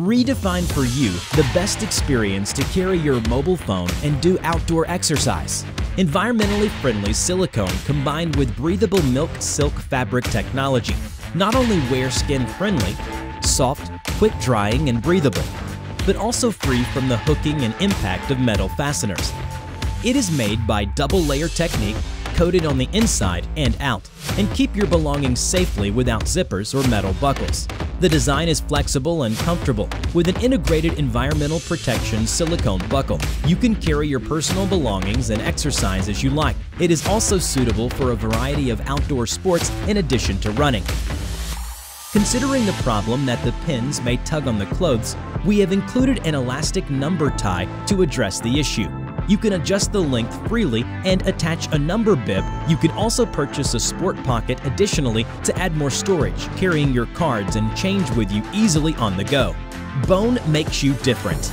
Redefine for you the best experience to carry your mobile phone and do outdoor exercise. Environmentally friendly silicone combined with breathable milk silk fabric technology. Not only wear skin friendly, soft, quick drying and breathable, but also free from the hooking and impact of metal fasteners. It is made by double layer technique, coated on the inside and out, and keep your belongings safely without zippers or metal buckles. The design is flexible and comfortable with an integrated environmental protection silicone buckle. You can carry your personal belongings and exercise as you like. It is also suitable for a variety of outdoor sports in addition to running. Considering the problem that the pins may tug on the clothes, we have included an elastic number tie to address the issue. You can adjust the length freely and attach a number bib. You can also purchase a sport pocket additionally to add more storage, carrying your cards and change with you easily on the go. Bone makes you different.